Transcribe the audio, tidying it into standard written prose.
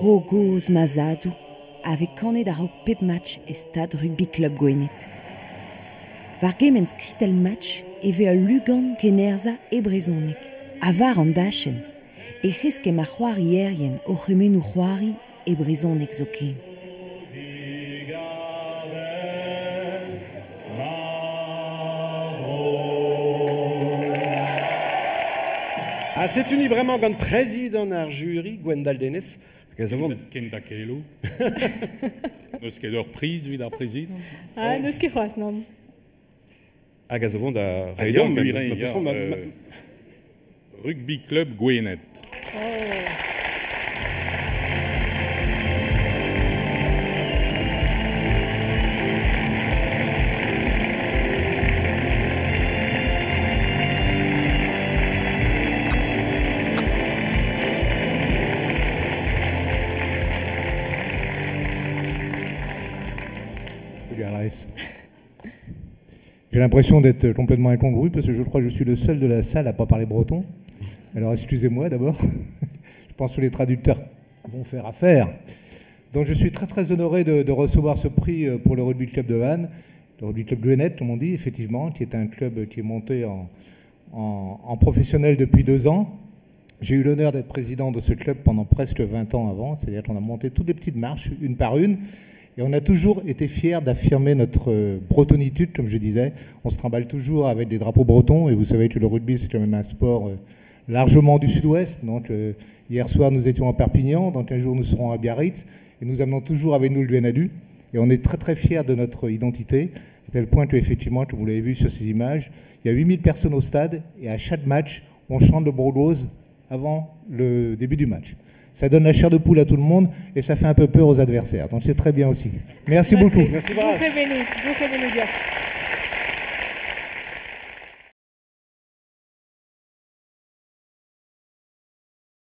Brogose mazadu avec kane d'arok pep match et stade Rugby Club Goenit. Vargemens kritel match eve a lugan kenerza e brezonek. Avar an dachen e reske ma c'hoari erien o c'hemenu c'hoari e brezonek zoken. Ah, c'est une vraiment grande présidente d'un jury, Gwendal Denis. Kenda Kelo. Neus ket ur priz vid ar prezident. Ah, neus ket c'hoazh, nann. Hag a zovont da reomp, Rugby Club Gwenet. J'ai l'impression d'être complètement incongru parce que je crois que je suis le seul de la salle à ne pas parler breton. Alors excusez-moi d'abord, je pense que les traducteurs vont faire affaire. Donc je suis très très honoré de recevoir ce prix pour le Rugby Club de Vannes, le Rugby Club Gwenet, comme on dit, effectivement, qui est un club qui est monté en professionnel depuis 2 ans. J'ai eu l'honneur d'être président de ce club pendant presque 20 ans avant, c'est-à-dire qu'on a monté toutes les petites marches, une par une. Et on a toujours été fiers d'affirmer notre bretonitude, comme je disais. On se trimballe toujours avec des drapeaux bretons. Et vous savez que le rugby, c'est quand même un sport largement du sud-ouest. Donc hier soir, nous étions à Perpignan. Dans 15 jours, nous serons à Biarritz. Et nous amenons toujours avec nous le NADU. Et on est très, très fiers de notre identité. À tel point qu'effectivement, comme vous l'avez vu sur ces images, il y a 8000 personnes au stade. Et à chaque match, on chante le brogose avant le début du match. Ça donne la chair de poule à tout le monde et ça fait un peu peur aux adversaires. Donc c'est très bien aussi. Merci beaucoup. Merci. Merci. Merci.